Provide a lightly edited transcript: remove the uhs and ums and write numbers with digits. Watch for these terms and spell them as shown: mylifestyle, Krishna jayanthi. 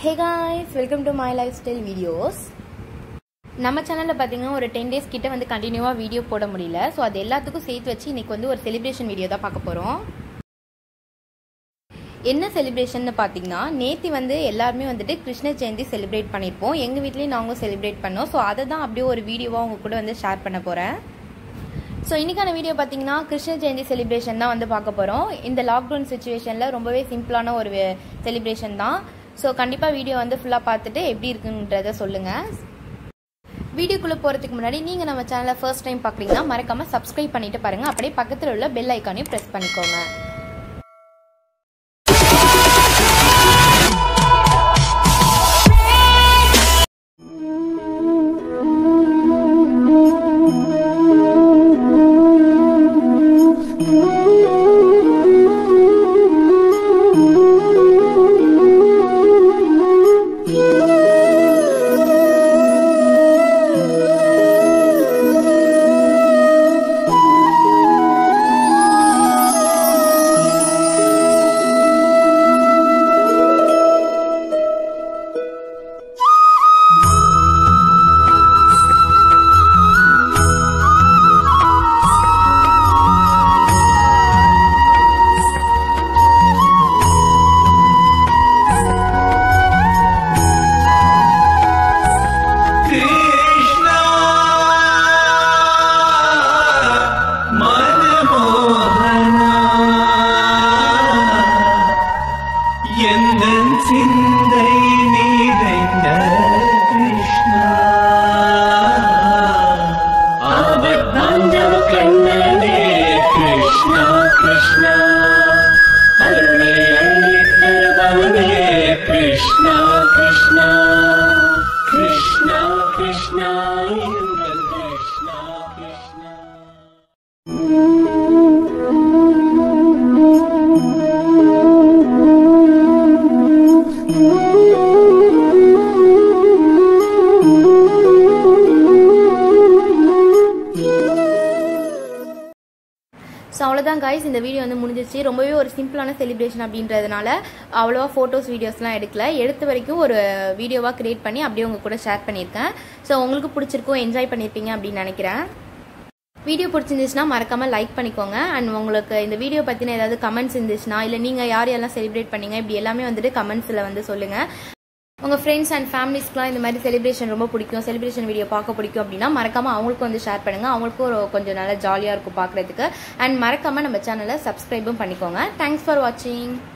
Hey guys, welcome to my lifestyle videos. நம்ம சேனல்ல பாத்தீங்கன்னா ஒரு 10 days கிட்ட வந்து கண்டினியூவா வீடியோ போட முடியல. சோ அது எல்லாத்துக்கும் சேர்த்து வச்சு இன்னைக்கு வந்து ஒரு सेलिब्रेशन வீடியோ தான் பார்க்க போறோம். என்ன सेलिब्रेशनனு பாத்தீங்கன்னா நேத்தி வந்து எல்லாரும் வந்துட்டு கிருஷ்ண ஜெயந்தி सेलिब्रेट பண்ணிப்போம். எங்க வீட்லயே நாங்க सेलिब्रेट பண்ணோம். சோ அத தான் அப்படியே ஒரு வீடியோவா உங்க கூட வந்து ஷேர் பண்ண போறேன். So, इन्हीं वीडियो पाती कृष्ण जयंती सेलिब्रेशन वह पाकपर लॉकडाउन सिचुएशन रोम्बवे सिंपलाना और सेलिब्रेशन सो कंडिप्पा वीडियो वंदु फुल्ला पात्तुट्टु एप्पडी इरुक्कुन्रदा सोल्लुंगा वीडियोக்குள்ள போறதுக்கு முன்னாடி நீங்க நம்ம சேனலை ஃபர்ஸ்ட் டைம் பார்க்கறீங்கன்னா மறக்காம சப்ஸ்கிரைப் பண்ணிட்டு பாருங்க அப்படியே பக்கத்துல உள்ள பெல் ஐகானையும் பிரஸ் பண்ணிக்கோங்க गाइस இந்த வீடியோ வந்து முடிஞ்சிருச்சு ரொம்பவே ஒரு சிம்பிளான सेलिब्रेशन அப்படின்றதனால அவ்வளவா போட்டோஸ் வீடியோஸ்லாம் எடுக்கல எடுத்து வரைக்கும் ஒரு வீடியோவா கிரியேட் பண்ணி அப்படியே உங்க கூட ஷேர் பண்ணிருக்கேன் சோ உங்களுக்கு பிடிச்சிருக்கும் என்ஜாய் பண்ணிருப்பீங்க அப்படி நினைக்கிறேன் வீடியோ பிடிச்சிருந்துச்சுனா மறக்காம லைக் பண்ணிக்கோங்க and உங்களுக்கு இந்த வீடியோ பத்தின ஏதாவது கமெண்ட்ஸ் இருந்துச்சுனா இல்ல நீங்க யார் யாரெல்லாம் सेलिब्रेट பண்ணீங்க இப்படி எல்லாமே வந்துட்டு கமெண்ட்ஸ்ல வந்து சொல்லுங்க உங்க फ्रेंड्स and ஃபேமிலிஸ்க்குலாம் இந்த மாதிரி सेलिब्रेशन ரொம்ப பிடிக்கும் सेलिब्रेशन வீடியோ பார்க்க பிடிக்கும் அப்படினா மறக்காம அவங்களுக்கு வந்து ஷேர் பண்ணுங்க அவங்களுக்கு கொஞ்சம் நல்ல ஜாலியா இருக்கும் பார்க்கிறதுக்கு and மறக்காம நம்ம சேனலை சப்ஸ்கிரைபும் பண்ணிக்கோங்க thanks for watching